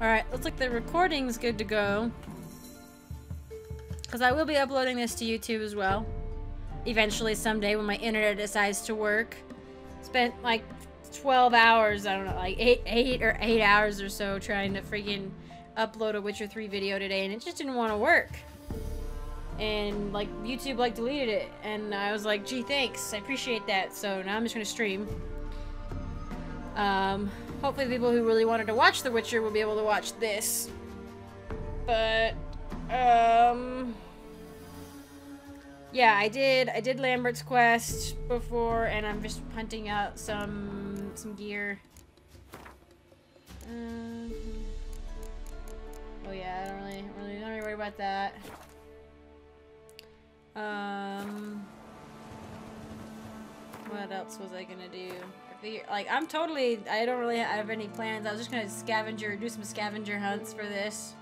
Alright, looks like the recording's good to go. Because I will be uploading this to YouTube as well. Eventually, someday, when my internet decides to work. Spent like 12 hours, I don't know, like 8 hours or so trying to freaking upload a Witcher 3 video today, and it just didn't want to work. And like YouTube like deleted it, and I was like, gee, thanks, I appreciate that. So now I'm just gonna stream. Hopefully people who really wanted to watch The Witcher will be able to watch this, but yeah, I did Lambert's quest before, and I'm just hunting out some gear. Oh yeah, I don't really worry about that. What else was I gonna do? Like, I don't really have any plans. I was just gonna do some scavenger hunts for this.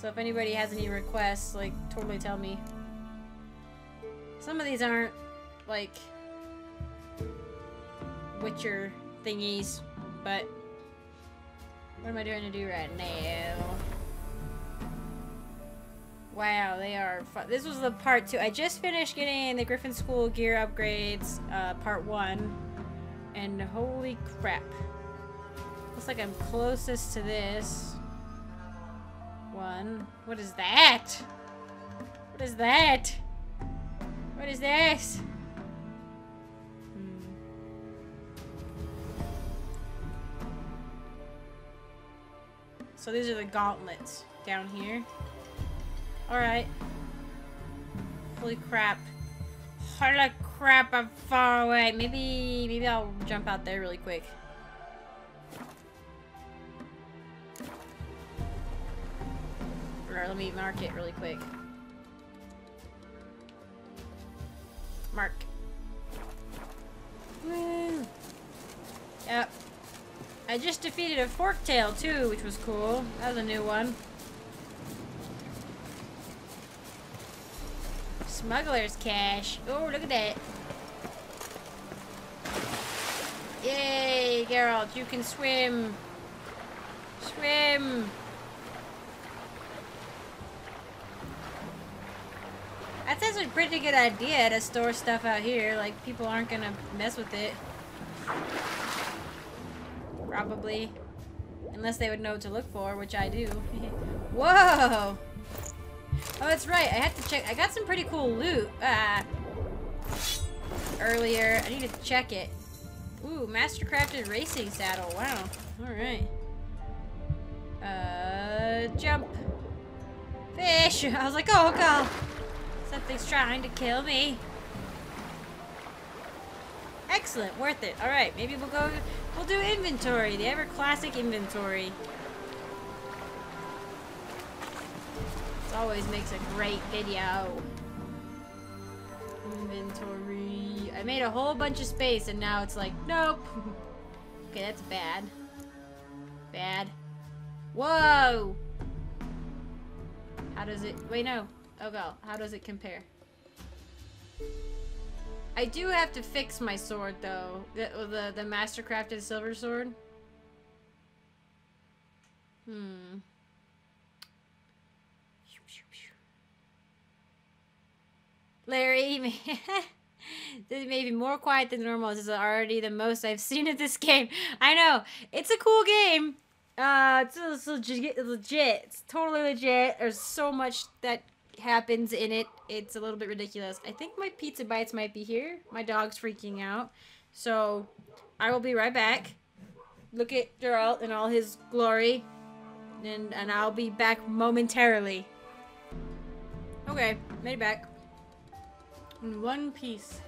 So if anybody has any requests, like, totally tell me. Some of these aren't, like, Witcher thingies, but what am I trying to do right now? Wow, they are fun. This was the part 2. I just finished getting the Griffin School gear upgrades, part 1. And holy crap. Looks like I'm closest to this one. What is that? What is that? What is this? So these are the gauntlets down here. Alright. Holy crap. Holy crap, I'm far away. Maybe I'll jump out there really quick. Alright, let me mark it really quick. Mark. Woo! Yep. I just defeated a Forktail too, which was cool. That was a new one. Smuggler's Cache. Oh, look at that. Yay, Geralt, you can swim. Swim. That's actually a pretty good idea to store stuff out here. Like, people aren't gonna mess with it. Probably. Unless they would know what to look for, which I do. Whoa! Oh, that's right. I had to check. I got some pretty cool loot earlier. I need to check it. Ooh, Mastercrafted racing saddle. Wow. All right. Jump. Fish. I was like, oh god, something's trying to kill me. Excellent. Worth it. All right. Maybe we'll go. We'll do inventory. The ever classic inventory. Always makes a great video. Inventory. I made a whole bunch of space and now it's like, nope. Okay, that's bad. Bad. Whoa! How does it... Wait, no. Oh, God. How does it compare? I do have to fix my sword, though. The Mastercrafted Silver Sword. Larry, this may be more quiet than normal. This is already the most I've seen of this game. I know. It's a cool game. It's legit. It's totally legit. There's so much that happens in it. It's a little bit ridiculous. I think my pizza bites might be here. My dog's freaking out. So, I will be right back. Look at Geralt in all his glory. And I'll be back momentarily. Okay, made it back. In one piece.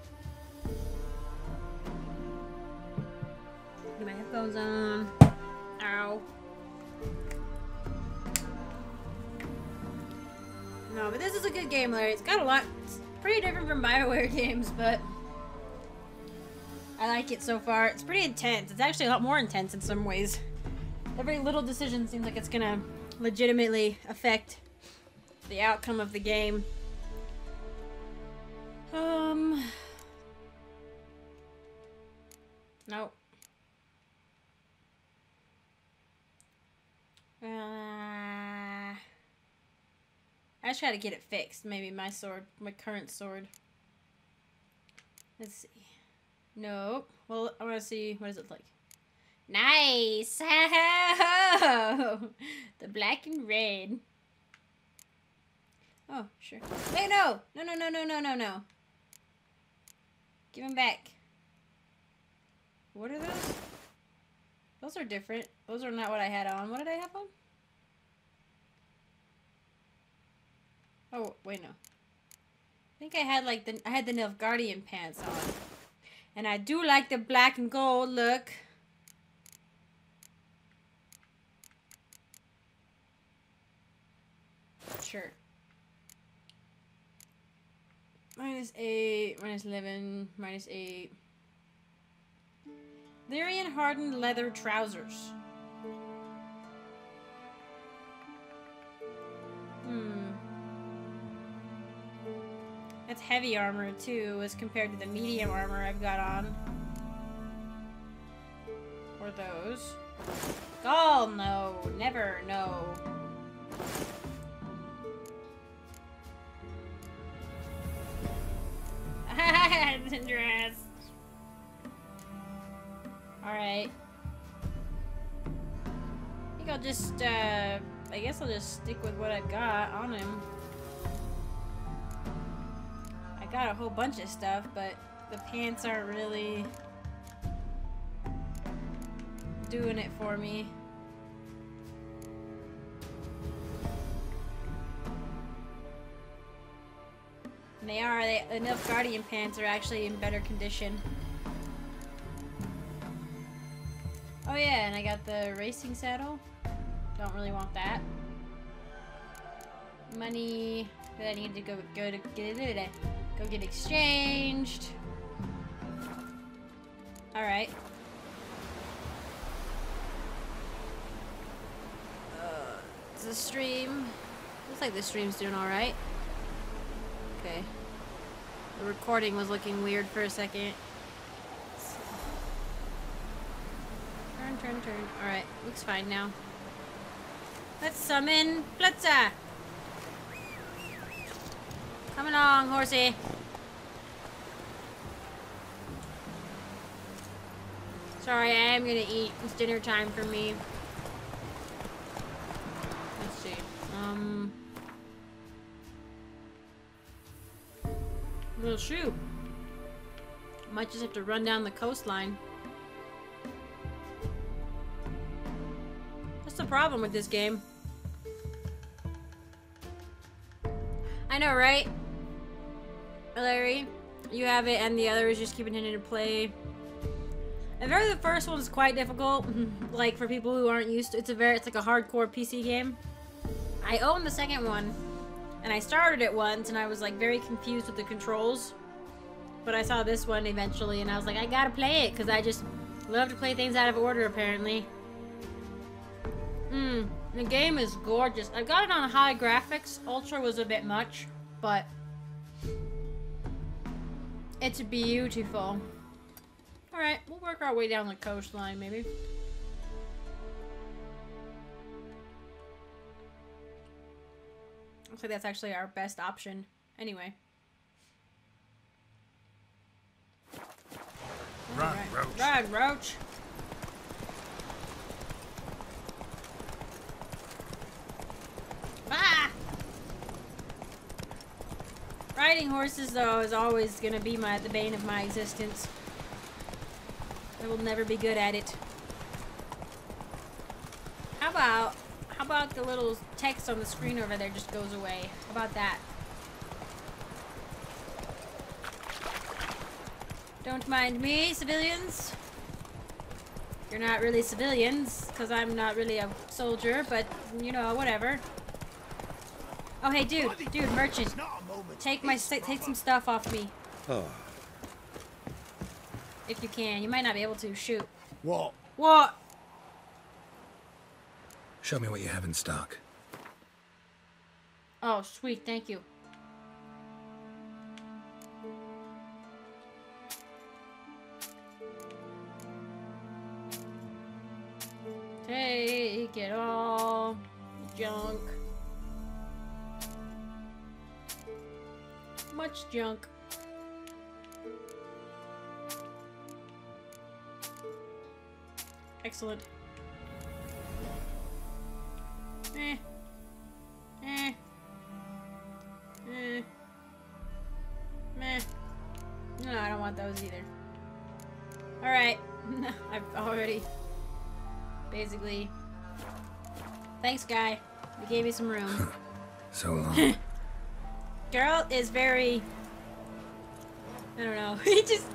Get my headphones on. Ow. No, but this is a good game, Larry. It's got a lot. It's pretty different from Bioware games, but I like it so far. It's pretty intense. It's actually a lot more intense in some ways. Every little decision seems like it's gonna legitimately affect the outcome of the game. Nope. I just gotta get it fixed. Maybe my sword, my current sword. Let's see. Nope. Well, I want to see, what does it look like? Nice! The black and red. Oh, sure. Wait, no! No, no, no, no, no, no, no. Give them back. What are those? Those are different. Those are not what I had on. What did I have on? Oh, wait, no. I think I had, like, I had the Nilfgaardian pants on. And I do like the black and gold look. Sure. -8, -11, -8. Lyrian hardened leather trousers. That's heavy armor too, as compared to the medium armor I've got on. Or those. Oh no, never, no. Dress. Alright. I think I'll just, I guess I'll just stick with what I've got on him. Got a whole bunch of stuff, but the pants aren't really doing it for me. And the Nilfgaardian pants are actually in better condition. Oh yeah, and I got the racing saddle. Don't really want that. Money, but I need to go to get it. Go get exchanged. Alright. Is the stream? Looks like the stream's doing alright. Okay. The recording was looking weird for a second. Turn, turn, turn. Alright. Looks fine now. Let's summon Plutza! Come along, horsey. Sorry, I am gonna eat. It's dinner time for me. Let's see. Little shoe. Might just have to run down the coastline. That's the problem with this game. I know, right? Larry, you have it, and the other is just keeping it into play. I've heard the first one's quite difficult, like for people who aren't used to it. It's like a hardcore PC game. I own the second one, and I started it once, and I was like very confused with the controls. But I saw this one eventually, and I was like, I gotta play it, because I just love to play things out of order, apparently. The game is gorgeous. I got it on high graphics. Ultra was a bit much, but... it's beautiful. Alright, we'll work our way down the coastline, maybe. Looks like that's actually our best option. Anyway. Run, right. Roach. Run, Roach. Ah! Riding horses, though, is always going to be the bane of my existence. I will never be good at it. How about the little text on the screen over there just goes away? How about that? Don't mind me, civilians. You're not really civilians, because I'm not really a soldier, but, you know, whatever. Oh, hey, dude, merchant. Take some stuff off me. Oh. If you can. You might not be able to. Shoot. What? What? Show me what you have in stock. Oh, sweet. Thank you. Take it all. Junk. much junk. Excellent. Meh. No, I don't want those either. Alright. I've already... basically... Thanks, guy. You gave me some room. So long. Geralt is very... I don't know. He just...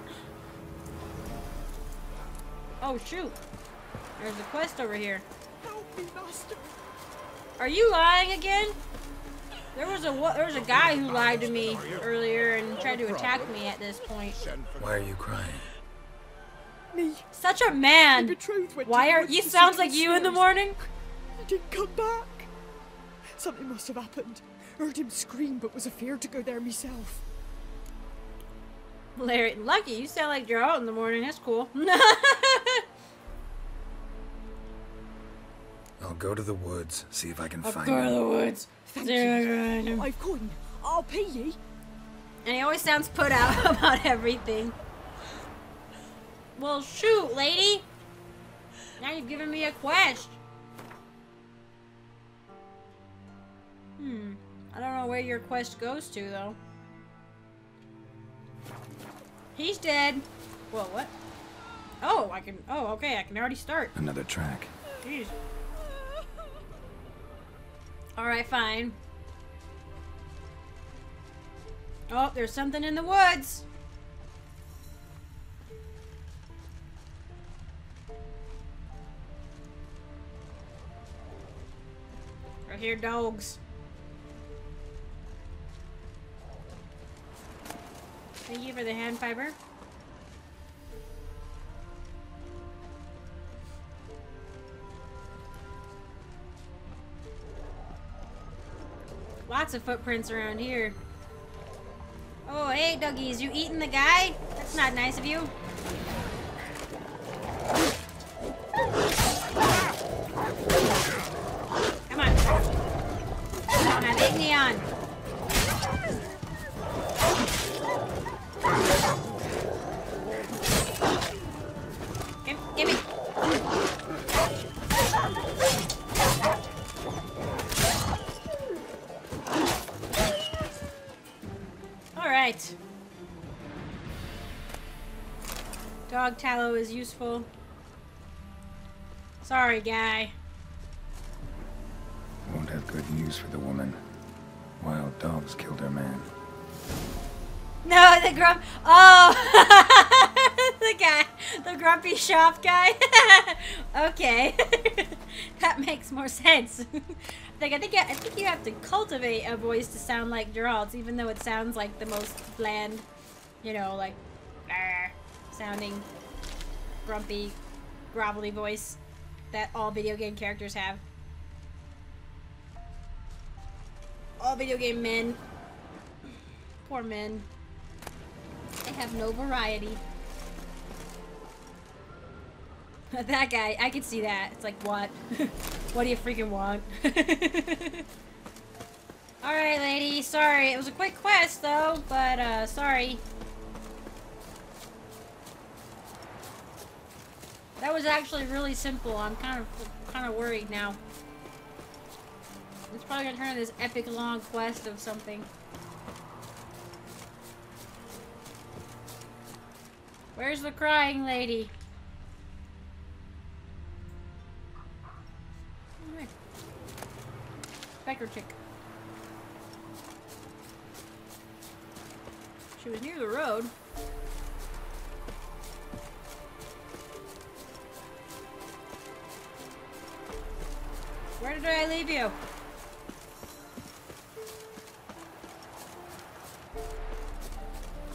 Oh, shoot. There's a quest over here. Help me, master. Are you lying again? There was a guy who lied to me earlier and tried to attack me at this point. Why are you crying? Me. Such a man. Why are you? Sounds like you in the morning. He didn't come back. Something must have happened. Heard him scream, but was afraid to go there myself. Larry, lucky you sound like you're out in the morning. That's cool. I'll go to the woods, see if I can find him. I'll go to the woods. Thank you. I've coin. I'll pay ye. And he always sounds put out about everything. Well, shoot, lady. Now you've given me a quest. I don't know where your quest goes to, though. He's dead. Whoa, what? Oh, I can... Oh, okay, I can already start. Another track. Jeez. Alright, fine. Oh, there's something in the woods! I hear dogs. Thank you for the hand fiber. Lots of footprints around here. Oh, hey, doggies, you eating the guy? That's not nice of you. Come on. Come on, I think Neon. Gimme. Alright. Dog tallow is useful. Sorry, guy. Won't have good news for the woman. Wild dogs killed her man. No, the grump. Oh! The guy. The grumpy shop guy. Okay. That makes more sense. I think you have to cultivate a voice to sound like Geralt's, even though it sounds like the most bland, you know, like sounding grumpy, grovelly voice that all video game characters have. All video game men. Poor men. They have no variety. That guy, I could see that. It's like, what? What do you freaking want? Alright, lady. Sorry. It was a quick quest, though, but, sorry. That was actually really simple. I'm kind of worried now. It's probably gonna turn into this epic long quest of something. Where's the crying lady? Becker chick. She was near the road. Where did I leave you?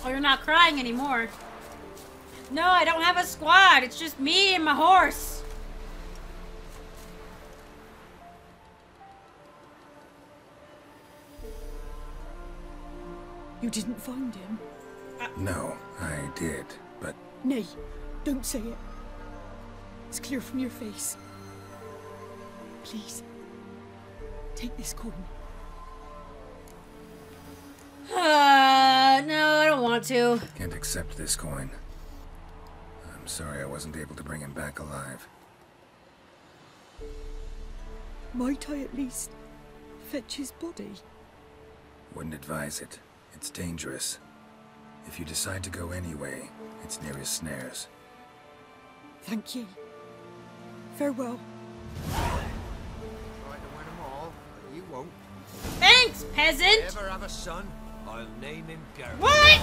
Oh, you're not crying anymore. No, I don't have a squad. It's just me and my horse. You didn't find him? No, I did, but... Nay, don't say it. It's clear from your face. Please, take this coin. No, I don't want to. Can't accept this coin. I'm sorry I wasn't able to bring him back alive. Might I at least fetch his body? Wouldn't advise it. It's dangerous. If you decide to go anyway, it's near his snares. Thank ye. Farewell. Try to win them all, but you won't. Thanks, peasant! If I ever have a son, I'll name him Geralt. What?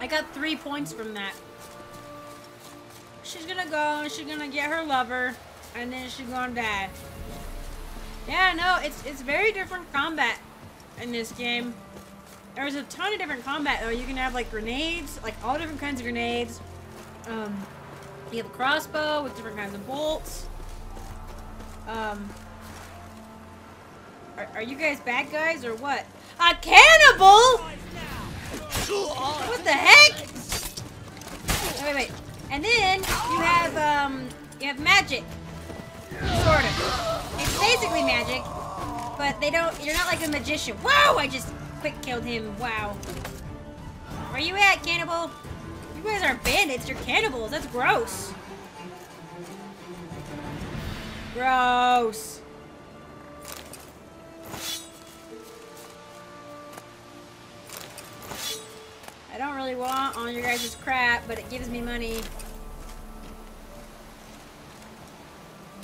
I got 3 points from that. She's gonna go, she's gonna get her lover, and then she's gonna die. Yeah, no, it's very different combat in this game. There's a ton of different combat, though. You can have, like, grenades, like, all different kinds of grenades. You have a crossbow with different kinds of bolts. Are you guys bad guys or what? A cannibal?! What the heck?! Oh, wait, wait. And then, you have magic. Sort of. It's basically magic, but they don't, you're not like a magician. Whoa! I just quick killed him. Wow. Where you at, cannibal? You guys aren't bandits, you're cannibals. That's gross. Gross. I don't really want all your guys' crap, but it gives me money.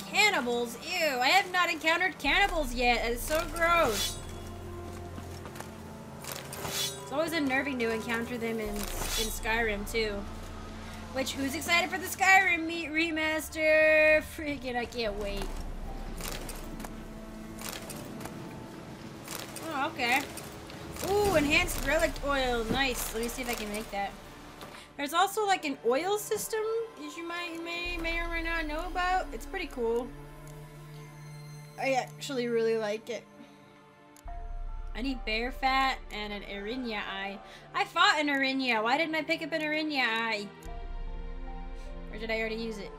Cannibals? Ew, I have not encountered cannibals yet. That is so gross. It's always unnerving to encounter them in Skyrim, too. Which, who's excited for the Skyrim remaster? Freaking, I can't wait. Oh, okay. Ooh, enhanced relic oil. Nice. Let me see if I can make that. There's also like an oil system that you may or may not know about. It's pretty cool. I actually really like it. I need bear fat and an Arinia eye. I fought an Arinia. Why didn't I pick up an Arinia eye? Or did I already use it?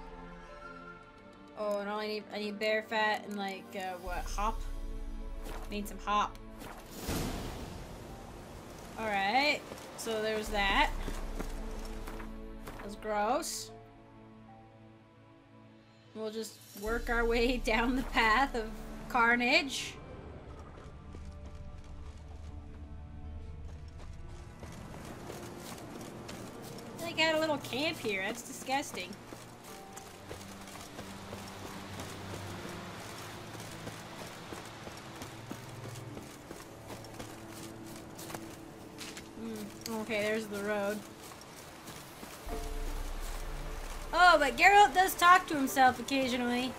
Oh, and all I need bear fat and like what, hop? I need some hop. Alright, so there's that. That's gross. We'll just work our way down the path of carnage. They got a little camp here, that's disgusting. Okay, there's the road. Oh, but Geralt does talk to himself occasionally.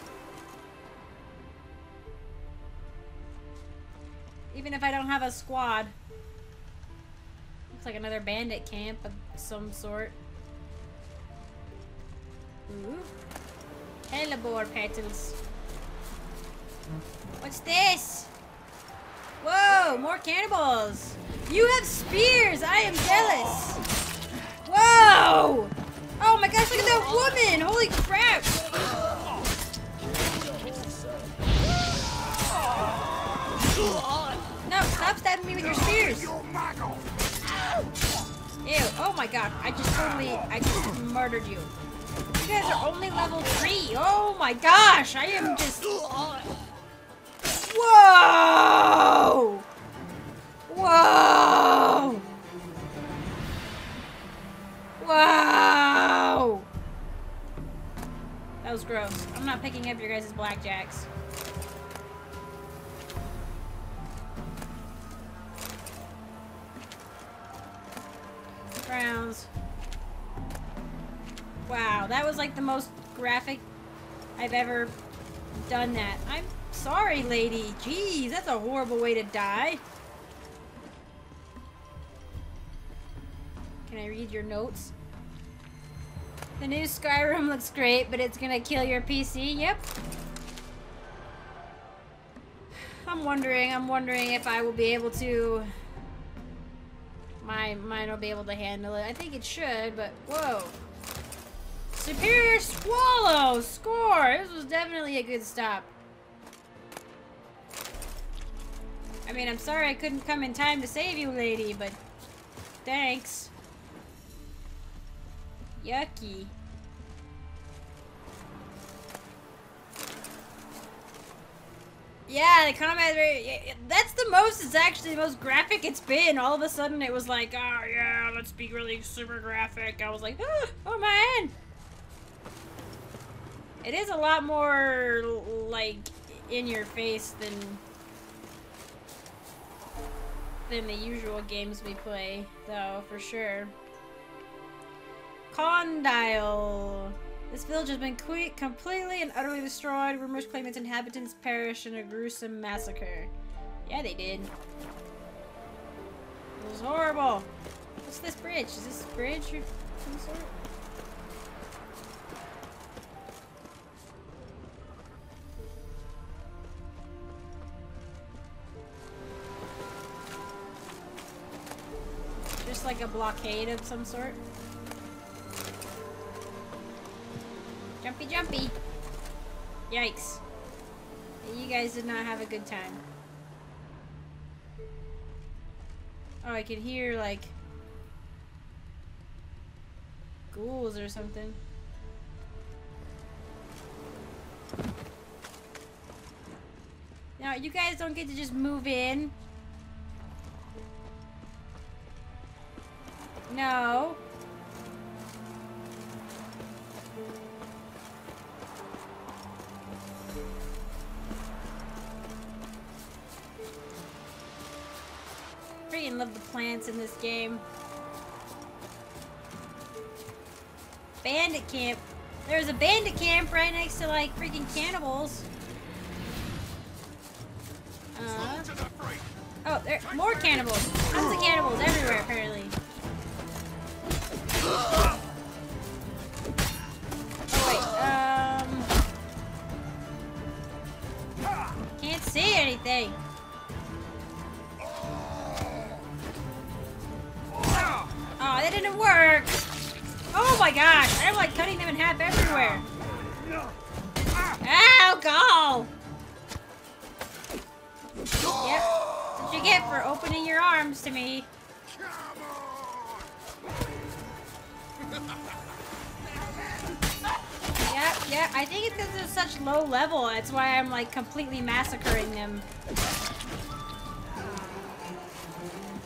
Even if I don't have a squad. Looks like another bandit camp of some sort. Ooh. Hellebore petals. What's this? Whoa, more cannibals! You have spears! I am jealous! Whoa! Oh my gosh, look at that woman! Holy crap! No, stop stabbing me with your spears! Ew, oh my god, I just murdered you. You guys are only level 3! Oh my gosh, I am just... Whoa! Whoa! Whoa! That was gross. I'm not picking up your guys' blackjacks. Browns. Wow, that was like the most graphic I've ever done that. I'm sorry, lady. Jeez, that's a horrible way to die. Can I read your notes? The new Skyrim looks great, but it's gonna kill your PC. Yep. I'm wondering if I will be able to... Mine will be able to handle it. I think it should, but whoa. Superior Swallow! Score! This was definitely a good stop. I mean, I'm sorry I couldn't come in time to save you, lady, but thanks. Yucky. Yeah, the combat, that's the most, it's actually the most graphic it's been. All of a sudden it was like, oh yeah, let's be really super graphic. I was like, oh man. It is a lot more, like, in your face than the usual games we play, though, for sure. Condyle. This village has been completely and utterly destroyed. Rumors claim its inhabitants perished in a gruesome massacre. Yeah, they did. It was horrible. What's this bridge? Is this a bridge of some sort? Just like a blockade of some sort? Jumpy, jumpy! Yikes. You guys did not have a good time. Oh, I could hear, like, ghouls or something. Now, you guys don't get to just move in. No. Love the plants in this game. Bandit camp. There's a bandit camp right next to like freaking cannibals. Oh, there are more cannibals. Tons of cannibals everywhere apparently. Oh wait, can't see anything. Didn't work. Oh my gosh, I'm like cutting them in half everywhere. Ow, go! Yep, what you get for opening your arms to me. Yep, yep, I think it's because they're such low level, that's why I'm like completely massacring them.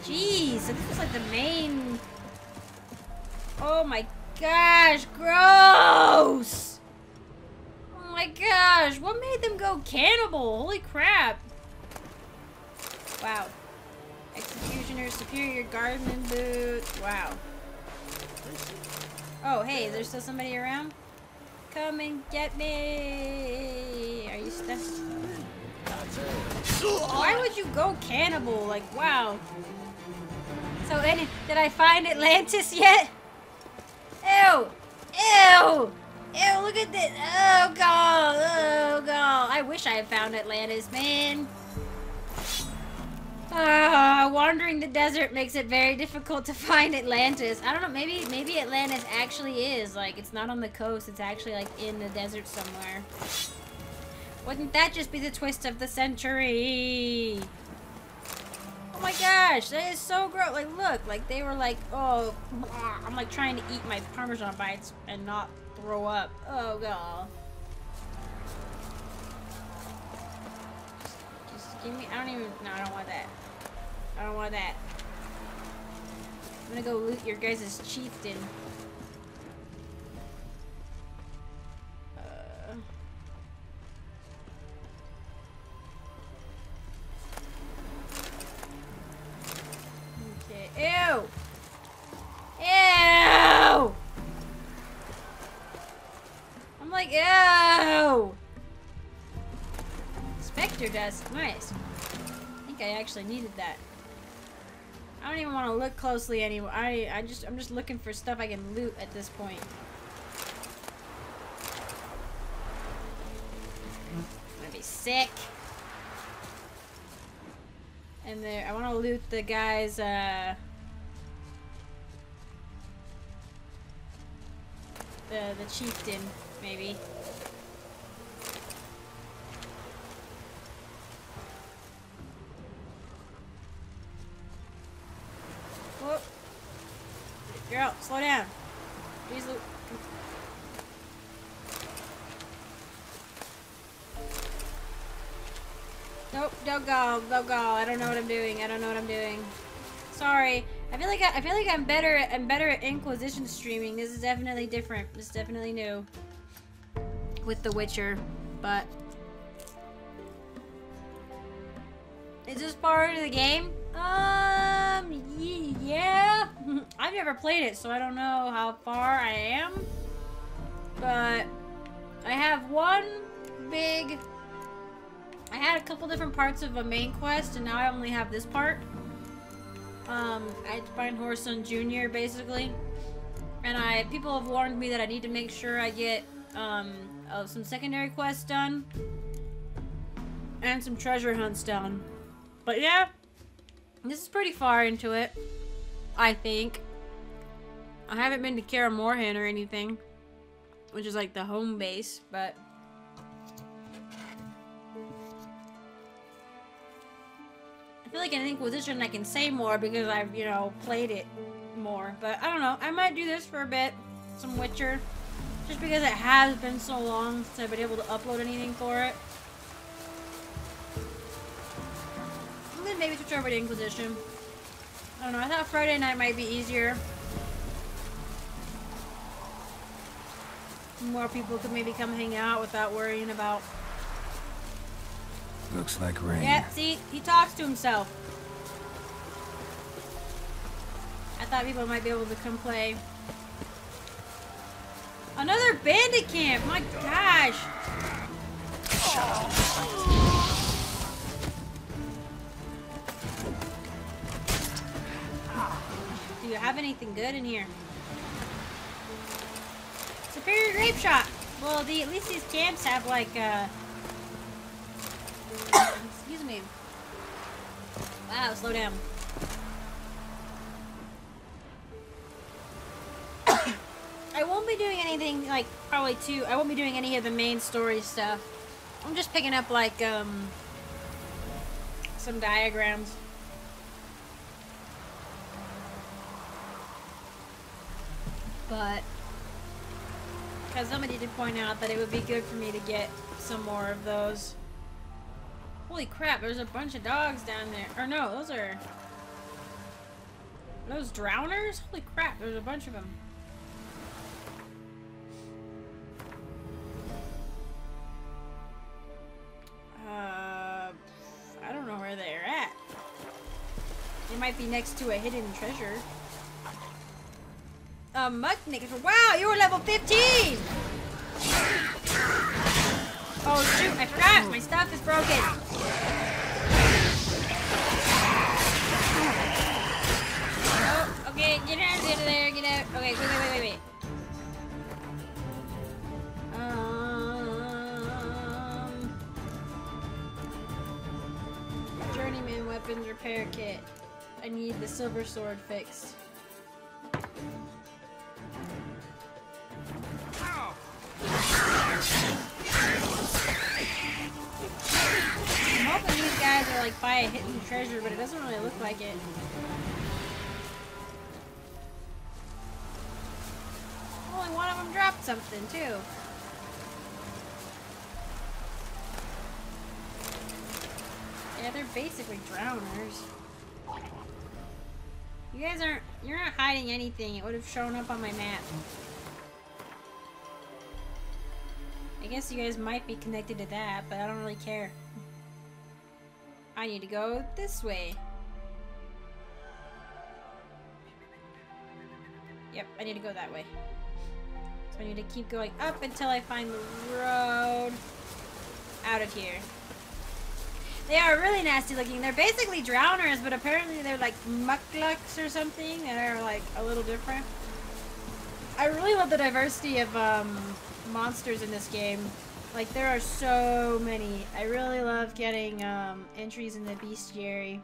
Jeez, so this is like the main... Oh my gosh, gross! Oh my gosh, what made them go cannibal? Holy crap. Wow. Executioner, superior gardening boot. Wow. Oh, hey, is there still somebody around? Come and get me! Are you stuck? Why would you go cannibal? Like, wow. So, did I find Atlantis yet? Ew! Ew! Ew, look at this! Oh god! Oh god! I wish I had found Atlantis, man! Wandering the desert makes it very difficult to find Atlantis. I don't know, maybe Atlantis actually is. Like, it's not on the coast, it's actually, like, in the desert somewhere. Wouldn't that just be the twist of the century? Oh my gosh, that is so gross. Like, look, like they were like, oh, I'm like trying to eat my Parmesan bites and not throw up. Oh god. Just give me, I don't even, no, I don't want that. I don't want that. I'm gonna go loot your guys' chieftain. Ew! Ew! I'm like, ew! Spectre dust, nice. I think I actually needed that. I don't even want to look closely anymore. I'm just looking for stuff I can loot at this point. I'm gonna be sick. And there, I want to loot the guy's, the chieftain, maybe. Slow down. Please look. Nope, don't go, don't go. I don't know what I'm doing. I don't know what I'm doing. Sorry. I feel like I'm better at Inquisition streaming. This is definitely different. This is definitely new with The Witcher, but is this part of the game? Yeah. I've never played it, so I don't know how far I am. But I have one big. I had a couple different parts of a main quest, and now I only have this part. I had to find Horson Jr. basically, and people have warned me that I need to make sure I get some secondary quests done and some treasure hunts done. But yeah, this is pretty far into it. I think I haven't been to Kaer Morhen or anything, which is like the home base, but. I feel like in Inquisition I can say more because I've, you know, played it more. But I don't know. I might do this for a bit. Some Witcher. Just because it has been so long since I've been able to upload anything for it. I'm gonna maybe switch over to Inquisition. I don't know. I thought Friday night might be easier. More people could maybe come hang out without worrying about... Looks like rain. Yeah, see? He talks to himself. I thought people might be able to come play. Another bandit camp! My gosh! Do you have anything good in here? Superior grape shot! Well, at least these camps have like, excuse me. Wow, slow down. I won't be doing anything, like, probably too. I won't be doing any of the main story stuff. I'm just picking up, like, some diagrams. But, because somebody did point out that it would be good for me to get some more of those. Holy crap, there's a bunch of dogs down there. Or no, those are... Those drowners? Holy crap, there's a bunch of them. I don't know where they're at. They might be next to a hidden treasure. A mucknick. Wow, you're level 15! Oh shoot, I forgot! My stuff is broken! Oh, okay, get out of there, get out. Okay, wait. Journeyman weapons repair kit. I need the silver sword fixed. I'm hoping these guys are like by a hidden treasure, but it doesn't really look like it. Only one of them dropped something too. Yeah, they're basically drowners. You guys aren't, you're not hiding anything. It would have shown up on my map. I guess you guys might be connected to that, but I don't really care. I need to go this way. Yep, I need to go that way. So I need to keep going up until I find the road out of here. They are really nasty looking. They're basically drowners, but apparently they're like mucklucks or something that are like a little different. I really love the diversity of monsters in this game. Like, there are so many. I really love getting entries in the bestiary.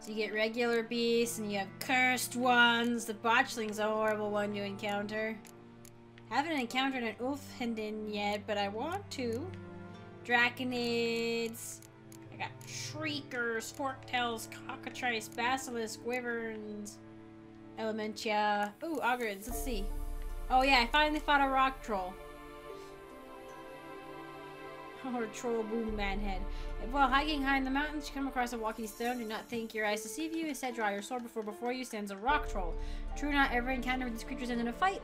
So you get regular beasts, and you have cursed ones. The botchling's a horrible one to encounter. Haven't encountered an Ulfhinden yet, but I want to. Draconids. I got Shriekers, Forktails, Cockatrice, Basilisk, Wyverns. Elementia. Ooh, Augurids. Let's see. Oh yeah, I finally found a rock troll. Or troll boom man head. While hiking high in the mountains, you come across a walking stone. Do not think your eyes deceive you. Instead, draw your sword, before you stands a rock troll. True, not every encounter with these creatures ends in a fight.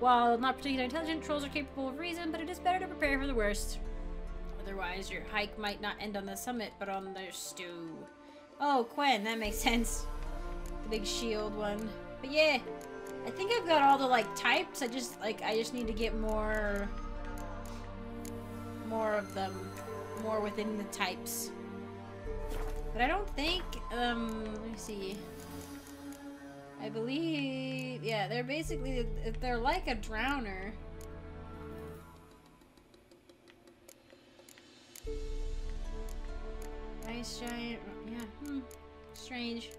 While not particularly intelligent, trolls are capable of reason, but it is better to prepare for the worst. Otherwise, your hike might not end on the summit, but on the stew. Oh, Quen, that makes sense. The big shield one. But yeah, I think I've got all the, like, types. I just need to get more of them, more within the types. But I don't think, let me see. I believe, yeah, they're basically, they're like a drowner. Ice giant, yeah, strange.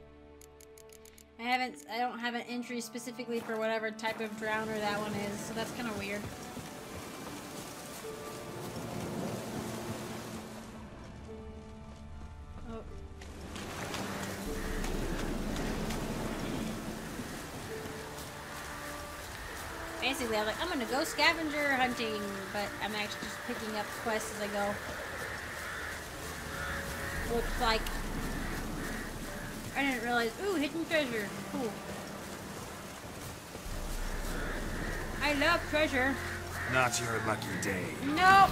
I don't have an entry specifically for whatever type of drowner that one is, so that's kind of weird. Basically, I'm like, I'm gonna go scavenger hunting, but I'm actually just picking up quests as I go. Looks like I didn't realize. Ooh, hidden treasure. Cool. I love treasure. Not your lucky day. Nope.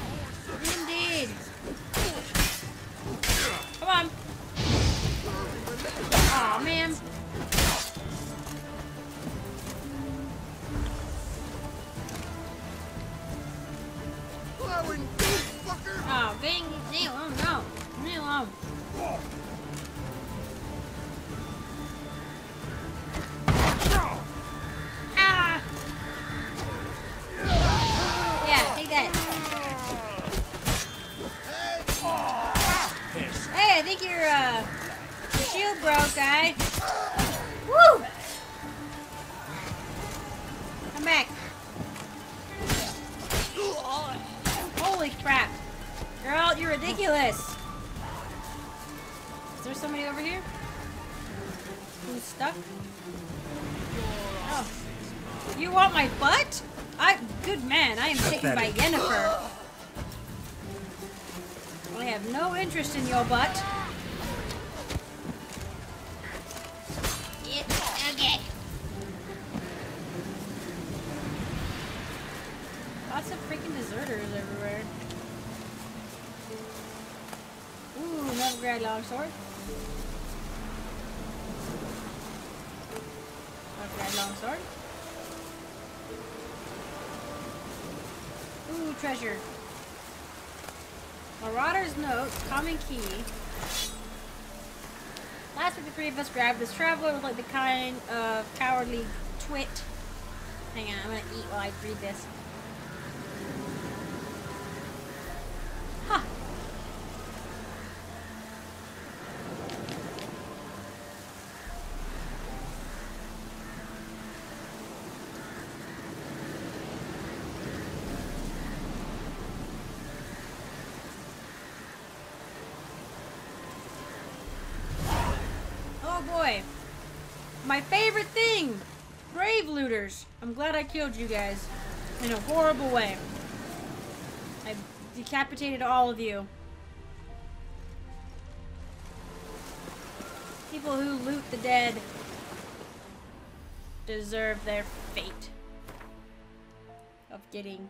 Indeed. Come on. Aw, oh, man. Oh, dang, leave me alone, no. Leave me alone. Ah! Yeah, take that. Hey, I think your shield broke, guy. Woo! Come back. Holy crap. Geralt, you're ridiculous! Is there somebody over here? Who's stuck? Oh. You want my butt? Good man, I am taken by Yennefer. I have no interest in your butt. It's okay. Lots of freaking deserters everywhere. Ooh, Nilfgaardian longsword. Nilfgaardian longsword. Ooh, treasure. Marauder's note, common key. Last week the three of us grabbed this traveler with like the kind of cowardly twit. Hang on, I'm gonna eat while I read this. My favorite thing! Grave looters! I'm glad I killed you guys in a horrible way. I decapitated all of you. People who loot the dead deserve their fate of getting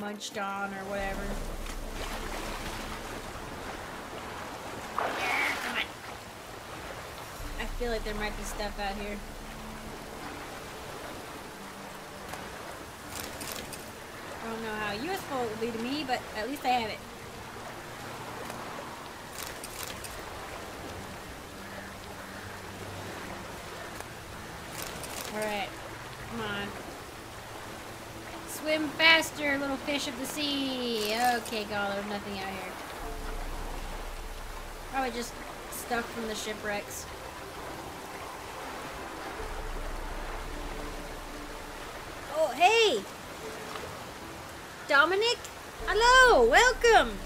munched on or whatever. I feel like there might be stuff out here. I don't know how useful it will be to me, but at least I have it. Alright, come on. Swim faster, little fish of the sea. Okay, God, there's nothing out here. Probably just stuff from the shipwrecks. Hey! Dominic? Hello! Welcome!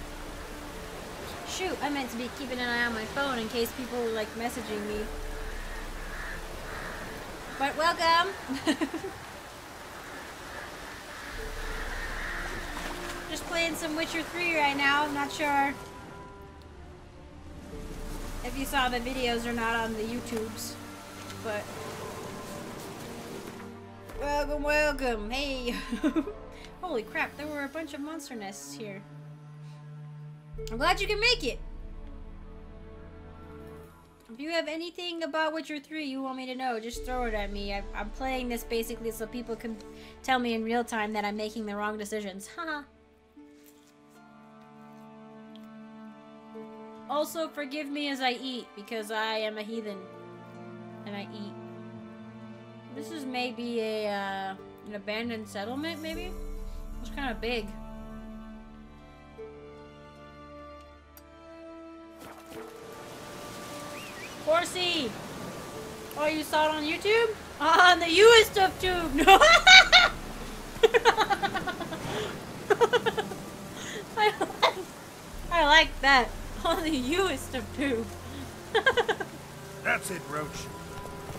Shoot, I meant to be keeping an eye on my phone in case people were like messaging me. But welcome. Just playing some Witcher 3 right now. I'm not sure if you saw the videos or not on the YouTubes, but welcome, welcome. Hey. Holy crap, there were a bunch of monster nests here. I'm glad you can make it. If you have anything about Witcher 3 you want me to know, just throw it at me. I'm playing this basically so people can tell me in real time that I'm making the wrong decisions. Haha. Also, forgive me as I eat, because I am a heathen. And I eat. This is maybe a, an abandoned settlement, maybe? It's kind of big. Horsey! Oh, you saw it on YouTube? On the US Stuff Tube! No! I like that. On the US Stuff Tube. That's it, Roach.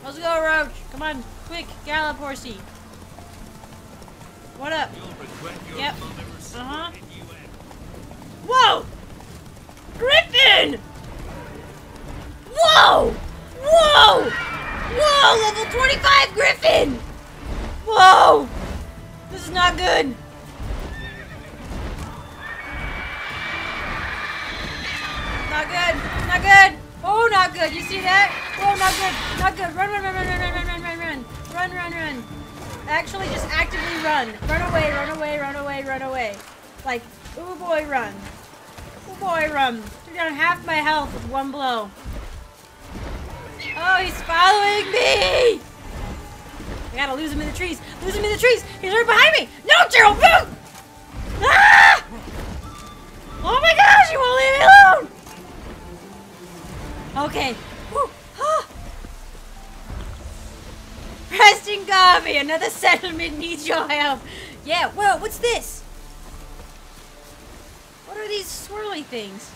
Let's go, Roach. Come on, quick, gallop, horsey. What up? Yep. Uh-huh. Whoa! Griffin! Whoa! Whoa! Whoa! Level 25 Griffin! Whoa! This is not good. Not good. Not good. Oh, not good. You see that? Oh, not good. Not good. Run, run, run, run, run, run, run, run, run. Run, run, run. Actually, just actively run. Run away, run away, run away, run away. Like, ooh boy, run. Ooh boy, run. Took down half my health with one blow. Oh, he's following me! I gotta lose him in the trees. Lose him in the trees! He's right behind me! No, Geralt, move! Ah! Oh my gosh, you won't leave me alone! Okay. Woo. Ah. Preston Garvey, another settlement needs your help. Yeah, whoa, what's this? What are these swirly things?